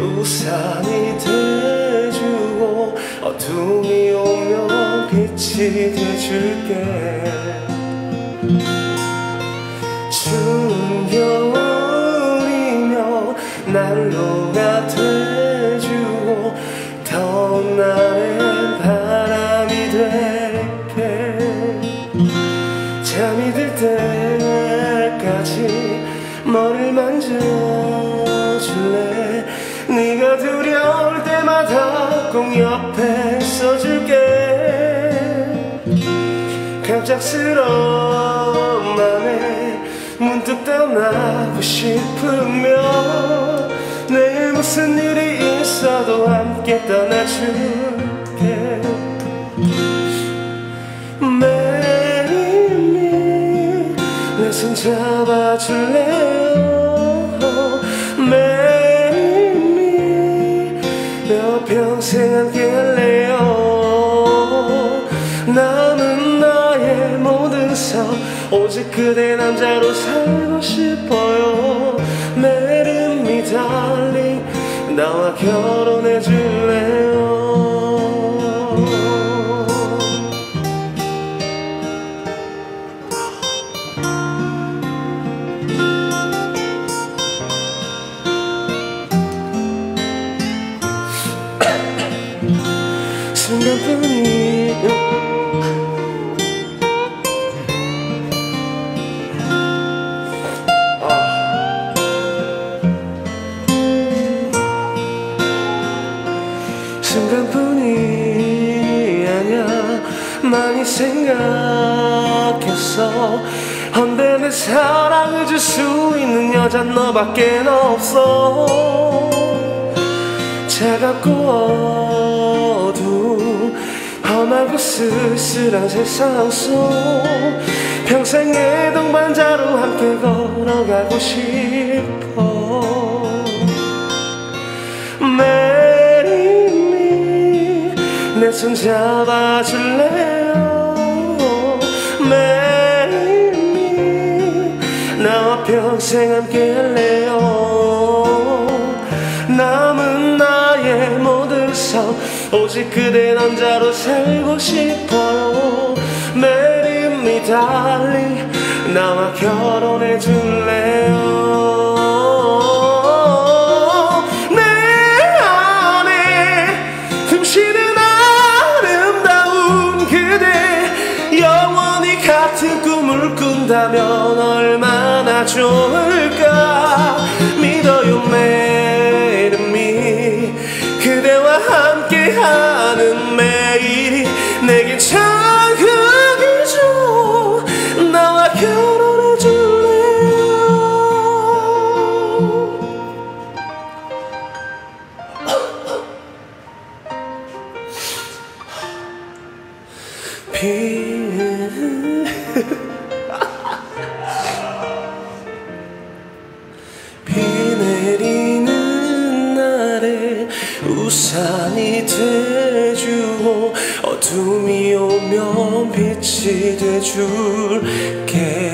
우산이 돼주고 어둠이 오면 빛이 돼줄게. 추운 겨울이면 난로가 돼주고 더운 날엔 바람이 될게. 잠이 들 때까지 머리를 만져줄래. 네가 두려울 때마다 꼭 옆에 있어줄게. 갑작스러운 맘에 문득 떠나고 싶으면 내일 무슨 일이 있어도 함께 떠나줄게. 매일매일 내 손 잡아줄래요. 평생 함께 할래요. 남은 나의 모든 삶 오직 그대 남자로 살고 싶어요. Marry me darling, 나와 결혼해 줄래요. 순간뿐이 순간뿐이 아냐. 많이 생각했어. 헌데 내 사랑을 줄 수 있는 여잔 너밖에 없어. 차갑고 험하고 쓸쓸한 세상 속 평생의 동반자로 함께 걸어가고 싶어. Marry me, 내 손 잡아줄래요. Marry me, 나와 평생 함께 할래요. 남은 나의 모든 삶 오직 그대 남자로 살고 싶어요. Marry me darling, 나와 결혼해 줄래요. 내 안에 숨쉬는 아름다운 그대, 영원히 같은 꿈을 꾼다면 얼마나 좋을까. 믿어요 Marry me, 그대와 함께 하는 매일이 내겐 자극이죠. 나와 결혼해 줄래요. 비 내리는 날에 우산이 돼주고 어둠이 오면 빛이 돼줄게.